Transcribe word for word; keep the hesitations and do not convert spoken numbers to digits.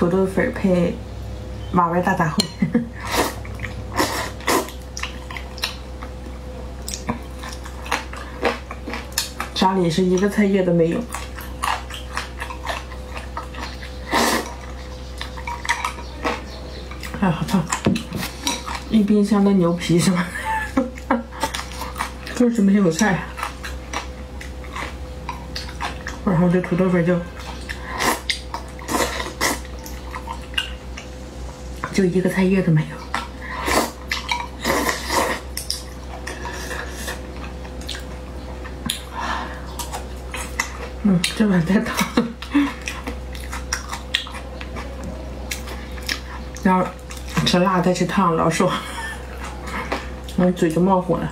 土豆粉配马味大杂烩。家里是一个菜叶都没有。 哎，好烫！一冰箱的牛皮是吧？就是没有菜，然后这土豆粉就就一个菜叶都没有。嗯，这碗太烫，然后。 吃辣再吃烫，老说，我嘴就冒火了。